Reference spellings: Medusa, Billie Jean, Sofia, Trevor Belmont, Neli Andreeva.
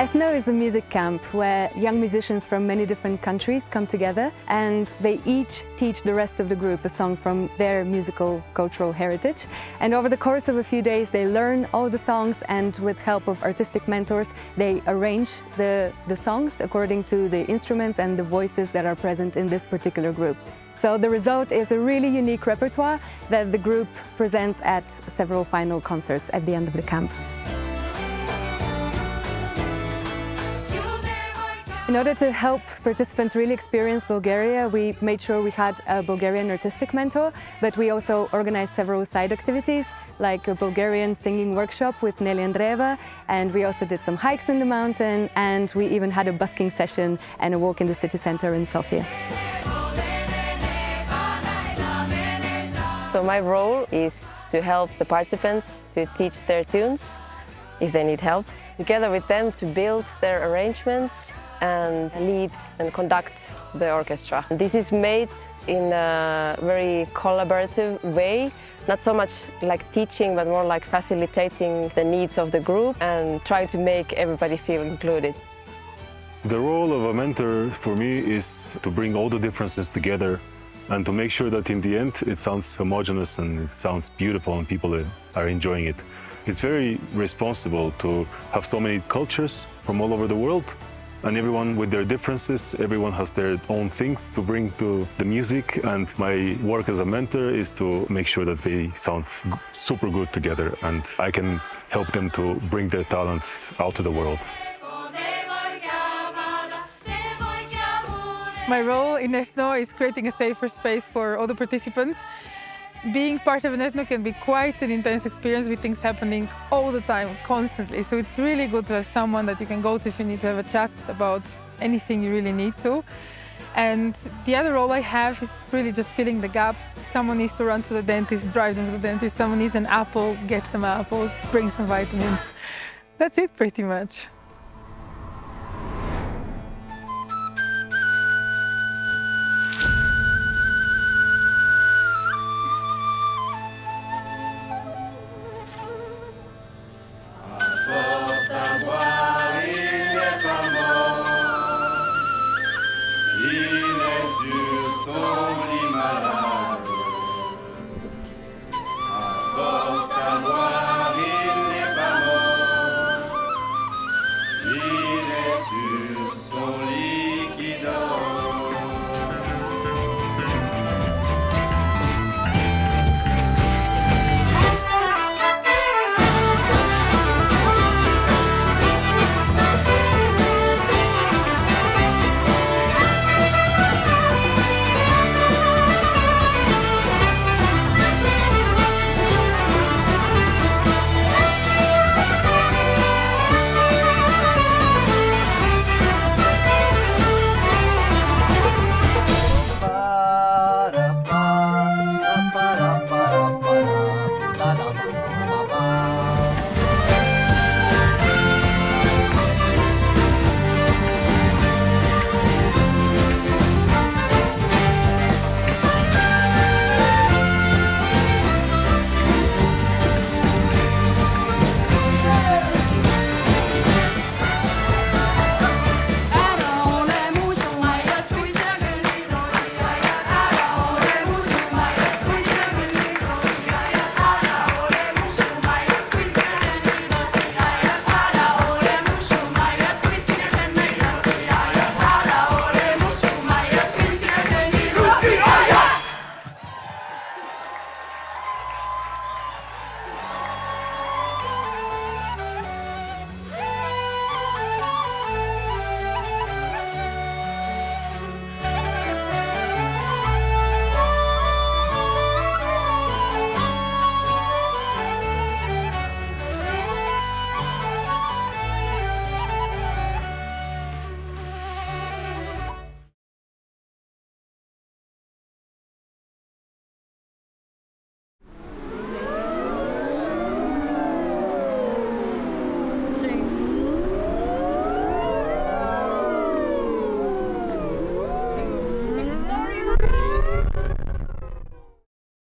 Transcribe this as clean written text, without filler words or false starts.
Ethno is a music camp where young musicians from many different countries come together and they each teach the rest of the group a song from their musical cultural heritage. And over the course of a few days they learn all the songs, and with help of artistic mentors they arrange the songs according to the instruments and the voices that are present in this particular group. So the result is a really unique repertoire that the group presents at several final concerts at the end of the camp. In order to help participants really experience Bulgaria, we made sure we had a Bulgarian artistic mentor, but we also organized several side activities like a Bulgarian singing workshop with Neli Andreeva, and we also did some hikes in the mountain, and we even had a busking session and a walk in the city center in Sofia. So my role is to help the participants to teach their tunes if they need help, together with them to build their arrangements and lead and conduct the orchestra. This is made in a very collaborative way, not so much like teaching but more like facilitating the needs of the group and trying to make everybody feel included. The role of a mentor for me is to bring all the differences together and to make sure that in the end it sounds homogeneous and it sounds beautiful and people are enjoying it. It's very responsible to have so many cultures from all over the world, and everyone with their differences, everyone has their own things to bring to the music, and my work as a mentor is to make sure that they sound super good together and I can help them to bring their talents out to the world. My role in Ethno is creating a safer space for all the participants. Being part of an Ethno can be quite an intense experience with things happening all the time, constantly. So it's really good to have someone that you can go to if you need to have a chat about anything you really need to. And the other role I have is really just filling the gaps. Someone needs to run to the dentist, drive them to the dentist. Someone needs an apple, get some apples, bring some vitamins. That's it pretty much.